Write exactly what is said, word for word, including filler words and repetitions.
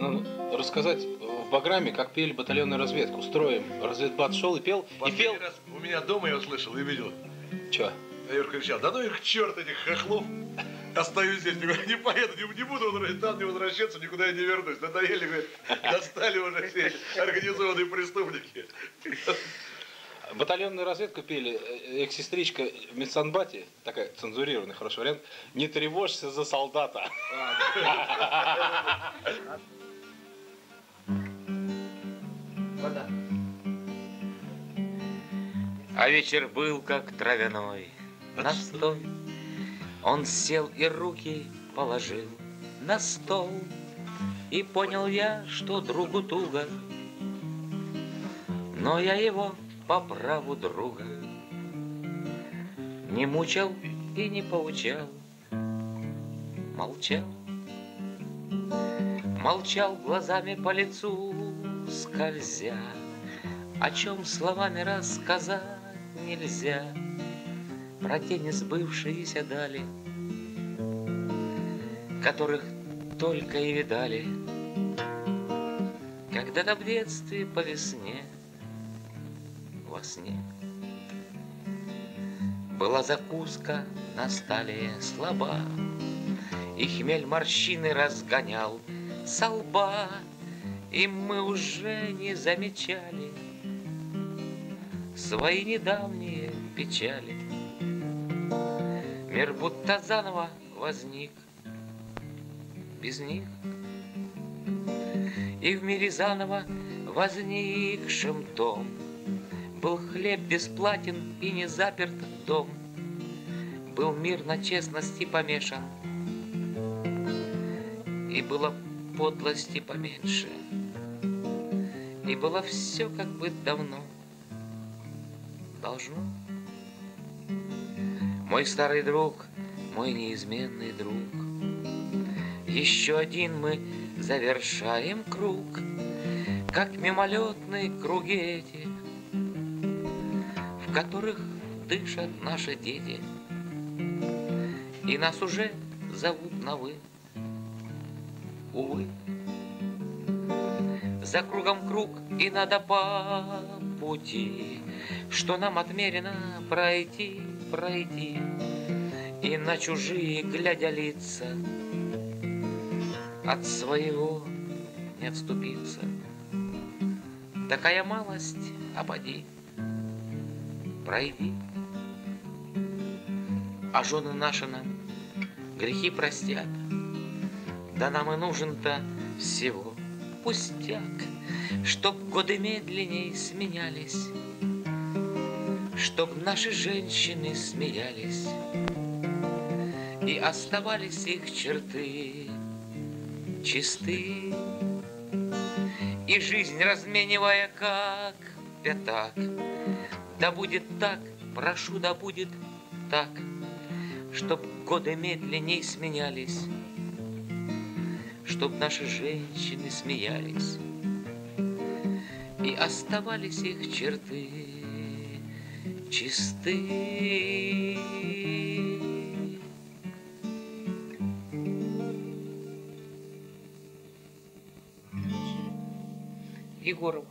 Ну, рассказать в Баграме, как пели батальонную разведку. Строим. Разведбат шел и пел. И пел. Раз у меня дома я услышал и видел. Че? А Юр кричал: да ну их черт, этих хохлов. Остаюсь здесь, не поеду, не буду там не возвращаться, никуда я не вернусь. Надоели, говорит, достали уже все организованные преступники. Батальонную разведку пели, экс-сестричка в Медсанбате, такая цензурированный хороший вариант, не тревожься за солдата. А вечер был как травяной настой. Он сел и руки положил на стол. И понял я, что другу туго, но я его по праву друга не мучал и не поучал. Молчал, молчал, глазами по лицу скользя, о чем словами рассказать нельзя. Про те несбывшиеся дали, которых только и видали когда-то в детстве по весне. Во сне была закуска на столе слаба, и хмель морщины разгонял со лба, и мы уже не замечали свои недавние печали. Мир будто заново возник без них, и в мире заново возникшим том был хлеб бесплатен и не заперт дом, был мир на честности помешан, и было подлости поменьше, и было все как бы давно должно. Мой старый друг, мой неизменный друг, еще один мы завершаем круг, как мимолетные круги эти, в которых дышат наши дети, и нас уже зовут на «вы». Увы, за кругом круг, и надо по пути, что нам отмерено пройти, пройти, и на чужие глядя лица от своего не отступиться. Такая малость, ободи, пройди, а жены наши нам грехи простят, да нам и нужен-то всего пустяк, чтоб годы медленней сменялись, чтоб наши женщины смеялись, и оставались их черты чисты, и жизнь разменивая как пятак. Да будет так, прошу, да будет так, чтоб годы медленней сменялись, чтоб наши женщины смеялись, и оставались их черты чисты. Егоров.